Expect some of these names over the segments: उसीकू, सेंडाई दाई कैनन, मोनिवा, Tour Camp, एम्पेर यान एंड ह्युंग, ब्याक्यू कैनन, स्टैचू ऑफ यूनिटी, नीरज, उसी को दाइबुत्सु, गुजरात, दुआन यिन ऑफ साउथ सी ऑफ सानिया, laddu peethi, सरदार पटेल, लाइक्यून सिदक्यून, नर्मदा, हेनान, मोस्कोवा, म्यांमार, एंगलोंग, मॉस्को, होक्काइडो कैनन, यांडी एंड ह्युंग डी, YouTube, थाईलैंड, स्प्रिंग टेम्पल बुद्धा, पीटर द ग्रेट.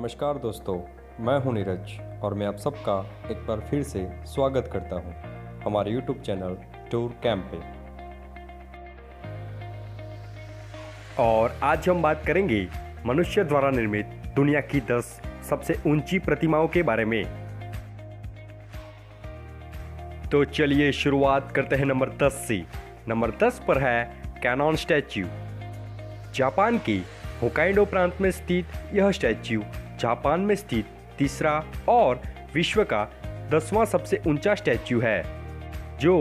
नमस्कार दोस्तों, मैं हूं नीरज और मैं आप सबका एक बार फिर से स्वागत करता हूं हमारे YouTube चैनल टूर कैंप पे। और आज हम बात करेंगे मनुष्य द्वारा निर्मित दुनिया की 10 सबसे ऊंची प्रतिमाओं के बारे में। तो चलिए शुरुआत करते हैं नंबर 10 से। नंबर 10 पर है कैनन स्टैच्यू। जापान की होक्काइडो प्रांत में स्थित यह स्टैच्यू जापान में स्थित तीसरा और विश्व का 10वां सबसे ऊंचा स्टैच्यू है, जो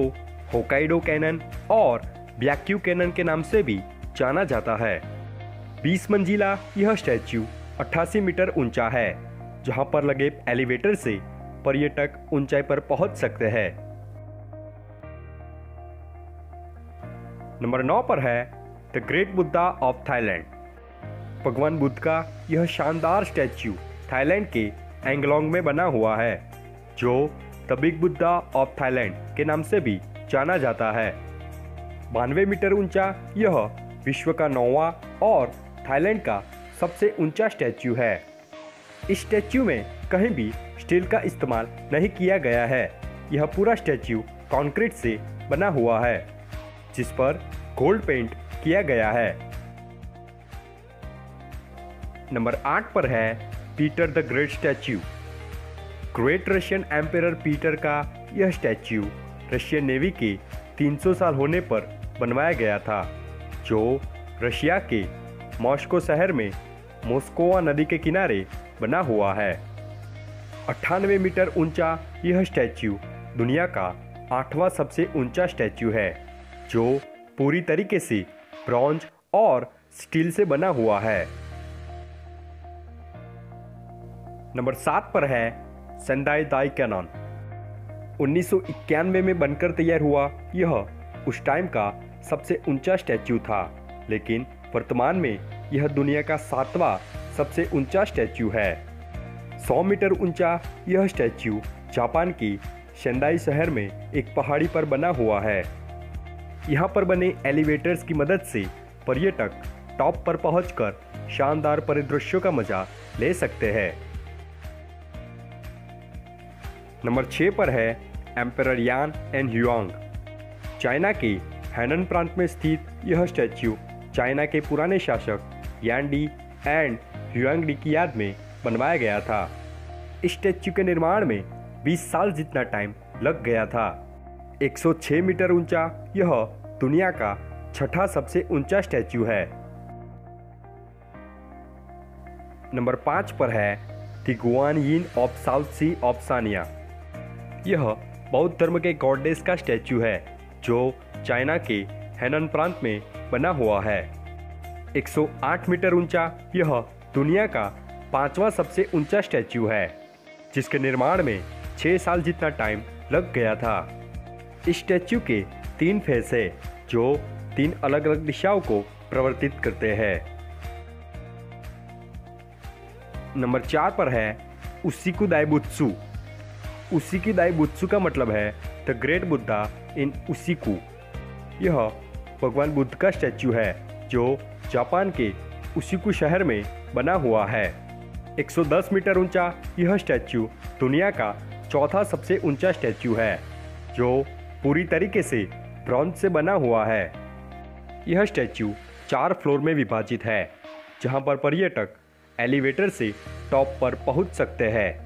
होक्काइडो कैनन और ब्याक्यू कैनन के नाम से भी जाना जाता है। 20 मंजिला यह स्टैच्यू 88 मीटर ऊंचा है, जहां पर लगे एलिवेटर से पर्यटक ऊंचाई पर पहुंच सकते हैं। नंबर 9 पर है the great Buddha of थाईलैंड। भगवान बुद्ध का यह शानदार स्टैच्यू थाईलैंड के एंगलोंग में बना हुआ है, जो the big Buddha of थाईलैंड के नाम से भी जाना जाता है। 92 मीटर ऊंचा यह विश्व का 9वां और थाईलैंड का सबसे ऊंचा स्टैच्यू है। इस स्टैच्यू में कहीं भी स्टील का इस्तेमाल नहीं किया गया है। यह पूरा स्टैच्यू कंक्रीट से बना हुआ है, जिस पर गोल्ड पेंट किया गया है। नंबर 8 पर है पीटर द ग्रेट statue. Great Russian emperor Peter का यह स्टैच्यू रशियन नेवी के 300 साल होने पर बनवाया गया था, जो रशिया के मॉस्को शहर में मोस्कोवा नदी के किनारे बना हुआ है। 98 मीटर ऊंचा यह स्टैच्यू दुनिया का 8वां सबसे ऊंचा स्टैच्यू है, जो पूरी तरीके से ब्रॉन्ज और स्टील से बना हुआ है। नंबर 7 पर है सेंडाई दाई कैनन। 1991 में बनकर तैयार हुआ यह उस टाइम का सबसे ऊंचा स्टैच्यू था, लेकिन वर्तमान में यह दुनिया का 7वां सबसे ऊंचा स्टैच्यू है। 100 मीटर ऊंचा यह स्टैच्यू जापान की सेंडाई शहर में एक पहाड़ी पर बना हुआ है। यहाँ पर बने एलिवेटर्स की मदद से पर्यटक टॉप पर पहुंचकर शानदार परिदृश्यों का मजा ले सकते हैं। नंबर 6 पर है एम्पेर यान एंड ह्युंग। China के हेनान प्रांत में स्थित यह स्टैच्यू चाइना के पुराने शासक यांडी एंड ह्युंग डी की याद में बनवाया गया था। इस स्टैच्यू के निर्माण में 20 साल जितना टाइम लग गया था। 106 मीटर ऊंचा यह दुनिया का 6ठा सबसे ऊंचा स्टैच्यू है। नंबर 5 पर है दुआन यिन ऑफ साउथ सी ऑफ सानिया। यह बौद्ध धर्म के गॉडेस का स्टैच्यू है, जो चाइना के हेनान प्रांत में बना हुआ है। 108 मीटर ऊंचा यह दुनिया का 5वां सबसे ऊंचा स्टैच्यू है, जिसके निर्माण में 6 साल जितना टाइम लग गया था। इस स्टैच्यू के 3 फेस है, जो 3 अलग अलग दिशाओं को प्रवर्तित करते हैं। नंबर 4 पर है उसी को दाइबुत्सु। उसी की दाइबुत्सु का मतलब है the great Buddha in उसीकू। यह भगवान बुद्ध का स्टैच्यू है, जो जापान के उसीकू शहर में बना हुआ है। 110 मीटर ऊंचा यह स्टैच्यू दुनिया का 4ठा सबसे ऊंचा स्टैच्यू है, जो पूरी तरीके से ब्रॉन्ज से बना हुआ है। यह स्टैच्यू 4 फ्लोर में विभाजित है, जहां पर पर्यटक एलिवेटर से टॉप पर पहुंच सकते हैं।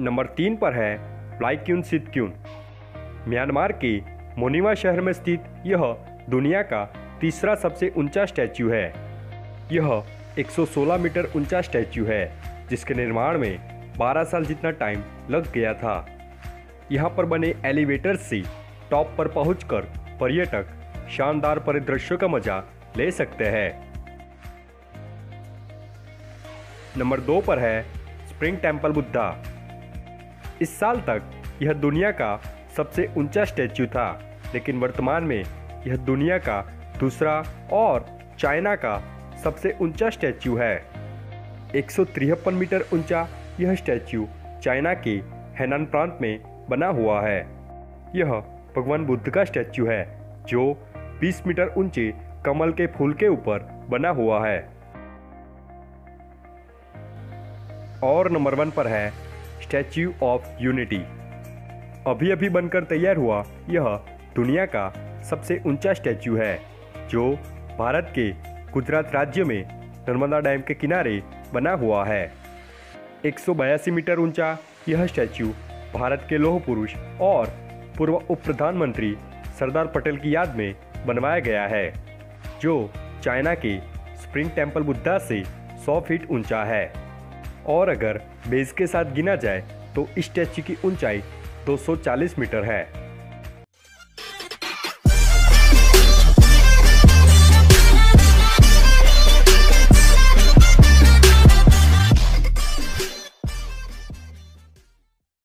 नंबर 3 पर है लाइक्यून सिदक्यून। म्यांमार के मोनिवा शहर में स्थित यह दुनिया का 3रा सबसे ऊंचा स्टैच्यू है। यह 116 मीटर ऊंचा स्टैच्यू है, जिसके निर्माण में 12 साल जितना टाइम लग गया था। यहाँ पर बने एलिवेटर से टॉप पर पहुंचकर पर्यटक शानदार परिदृश्यों का मजा ले सकते हैं। नंबर 2 पर है स्प्रिंग टेम्पल बुद्धा। इस साल तक यह दुनिया का सबसे ऊंचा स्टैच्यू था, लेकिन वर्तमान में यह दुनिया का 2रा और चाइना का सबसे ऊंचा स्टैच्यू है। 153 मीटर ऊंचा यह स्टैच्यू चाइना के हेनान प्रांत में बना हुआ है। यह भगवान बुद्ध का स्टैच्यू है, जो 20 मीटर ऊंचे कमल के फूल के ऊपर बना हुआ है। और नंबर 1 पर है स्टैचू ऑफ यूनिटी। अभी अभी बनकर तैयार हुआ यह दुनिया का सबसे ऊंचा स्टैचू है जो भारत के गुजरात राज्य में नर्मदा डैम के किनारे बना हुआ है। 182 मीटर ऊंचा यह स्टैचू भारत के लौह पुरुष और पूर्व उप प्रधानमंत्री सरदार पटेल की याद में बनवाया गया है जो चाइना के स्प्रिंग टेम्पल बुद्धा से 100 फीट ऊंचा है। और अगर बेस के साथ गिना जाए तो इस स्टैचू की ऊंचाई 240 मीटर है।